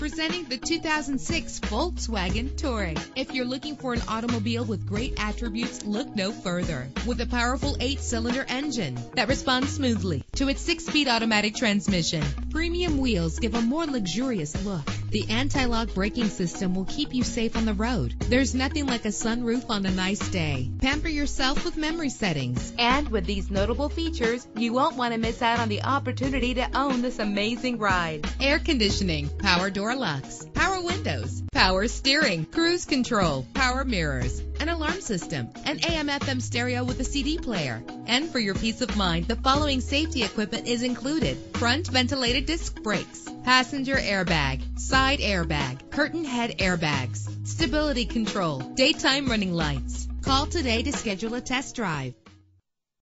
Presenting the 2006 Volkswagen Touareg. If you're looking for an automobile with great attributes, look no further. With a powerful 8-cylinder engine that responds smoothly to its 6-speed automatic transmission, premium wheels give a more luxurious look. The anti-lock braking system will keep you safe on the road. There's nothing like a sunroof on a nice day. Pamper yourself with memory settings. And with these notable features, you won't want to miss out on the opportunity to own this amazing ride. Air conditioning, power door locks, power windows, power steering, cruise control, power mirrors, an alarm system, an AM/FM stereo with a CD player. And for your peace of mind, the following safety equipment is included: front ventilated disc brakes, passenger airbag, side airbag, curtain head airbags, stability control, daytime running lights. Call today to schedule a test drive.